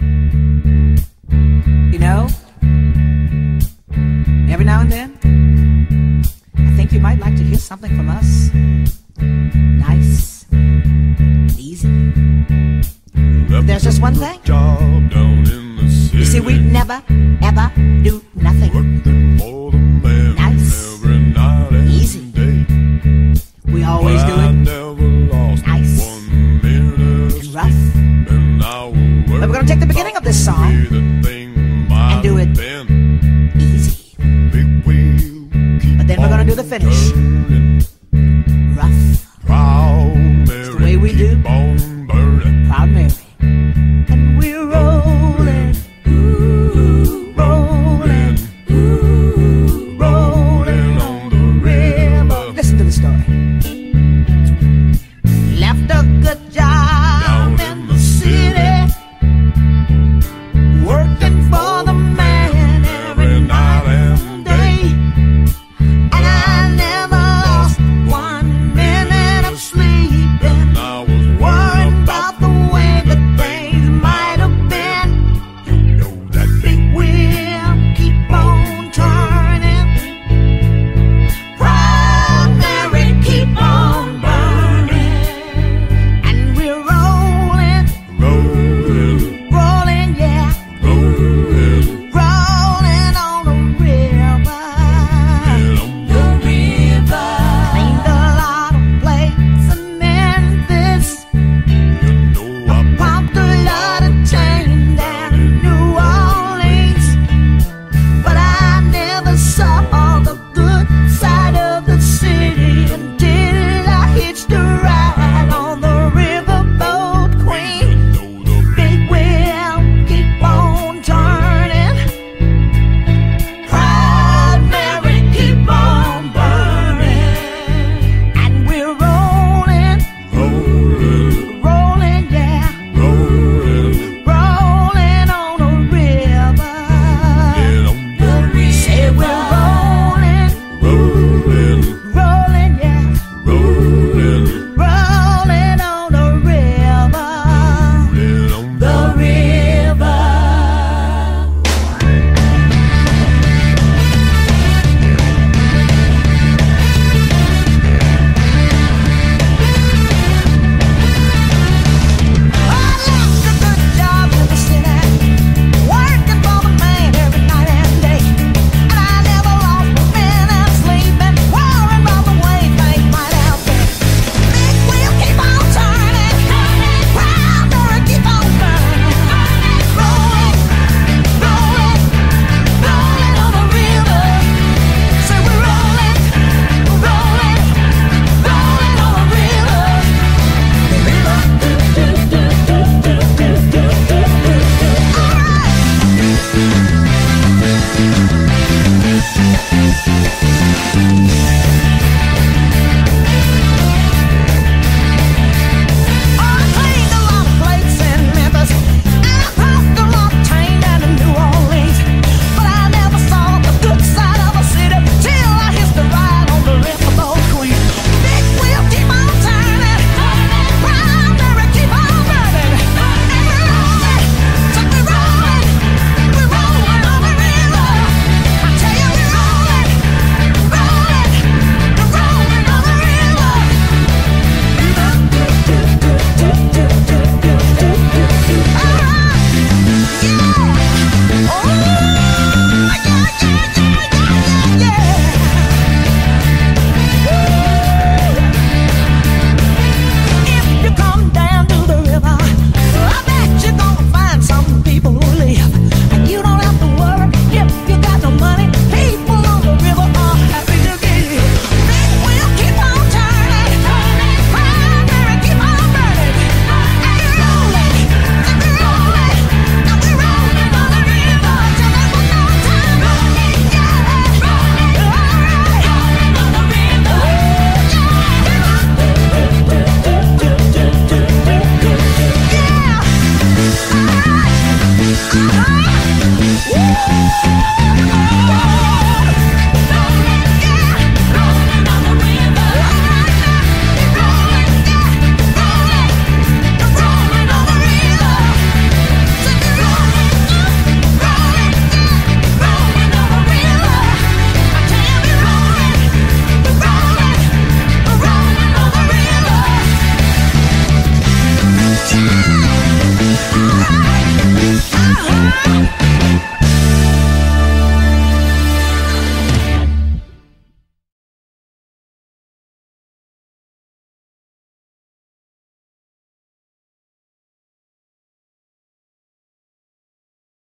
You know, every now and then, I think you might like to hear something from us. Nice and easy. But there's just one thing. You see, we never, ever do nothing nice, easy. We always do it nice and rough. But we're going to take the beginning of this song and do it easy. But then we're going to do the finish. Rough. That's the way we do Proud Mary. And we're rolling, ooh, rolling.